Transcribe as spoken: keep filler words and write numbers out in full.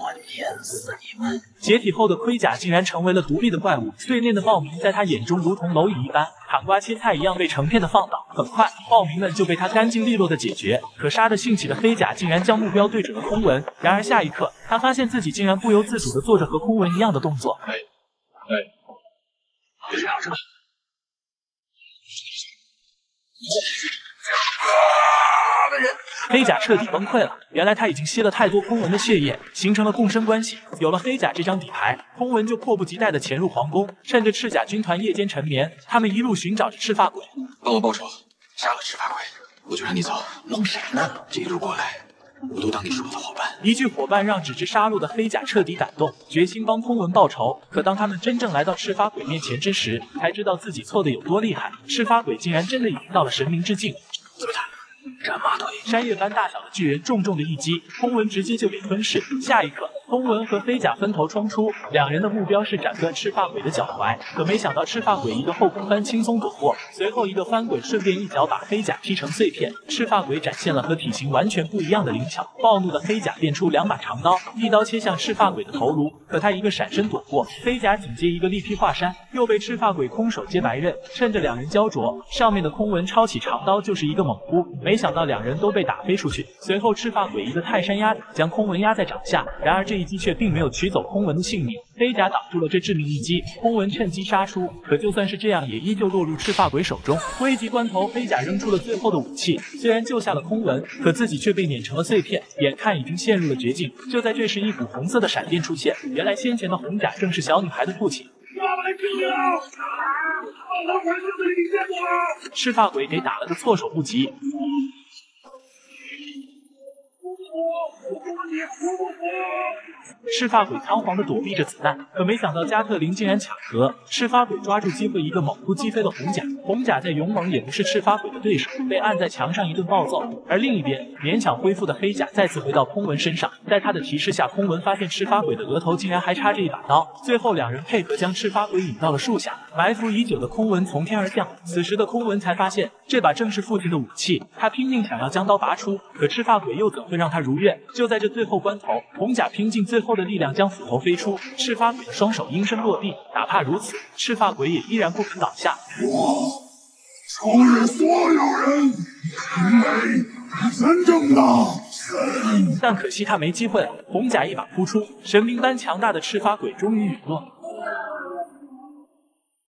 我碾死你们！解体后的盔甲竟然成为了独立的怪物，队内的暴民在他眼中如同蝼蚁一般，砍瓜切菜一样被成片的放倒。很快，暴民们就被他干净利落的解决。可杀得兴起的飞甲竟然将目标对准了空文，然而下一刻，他发现自己竟然不由自主的做着和空文一样的动作。哎，哎，好像这。 黑甲彻底崩溃了。原来他已经吸了太多空文的血液，形成了共生关系。有了黑甲这张底牌，空文就迫不及待地潜入皇宫。趁着赤甲军团夜间沉眠，他们一路寻找着赤发鬼。帮我报仇，杀了赤发鬼，我就让你走。弄谁呢？这一路过来，我都当你是我的伙伴。一句伙伴让只知杀戮的黑甲彻底感动，决心帮空文报仇。可当他们真正来到赤发鬼面前之时，才知道自己错得有多厉害。赤发鬼竟然真的已经到了神明之境。怎么打？ 斩马腿！山岳般大小的巨人重重的一击，空文直接就给吞噬。下一刻，空文和飞甲分头冲出，两人的目标是斩断赤发鬼的脚踝。可没想到，赤发鬼一个后空翻轻松躲过，随后一个翻滚，顺便一脚把黑甲踢成碎片。赤发鬼展现了和体型完全不一样的灵巧，暴怒的黑甲变出两把长刀，一刀切向赤发鬼的头颅。可他一个闪身躲过，飞甲紧接一个力劈华山，又被赤发鬼空手接白刃。趁着两人焦灼，上面的空文抄起长刀就是一个猛扑，没想。 到两人都被打飞出去，随后赤发鬼一个泰山压顶将空文压在掌下，然而这一击却并没有取走空文的性命。飞甲挡住了这致命一击，空文趁机杀出，可就算是这样，也依旧落入赤发鬼手中。危急关头，飞甲扔出了最后的武器，虽然救下了空文，可自己却被碾成了碎片，眼看已经陷入了绝境。就在这时，一股红色的闪电出现，原来先前的红甲正是小女孩的父亲。 赤发鬼给打了个措手不及，赤发鬼仓皇的躲避着子弹，可没想到加特林竟然卡壳，赤发鬼抓住机会一个猛扑击飞了红甲，红甲在勇猛也不是赤发鬼的对手，被按在墙上一顿暴揍。而另一边，勉强恢复的黑甲再次回到空文身上，在他的提示下，空文发现赤发鬼的额头竟然还插着一把刀，最后两人配合将赤发鬼引到了树下。 埋伏已久的空文从天而降，此时的空文才发现，这把正是父亲的武器。他拼命想要将刀拔出，可赤发鬼又怎会让他如愿？就在这最后关头，红甲拼尽最后的力量将斧头飞出，赤发鬼的双手应声落地。哪怕如此，赤发鬼也依然不肯倒下。我仇日所有人，因为真正的神。但可惜他没机会了。红甲一把扑出，神明般强大的赤发鬼终于陨落。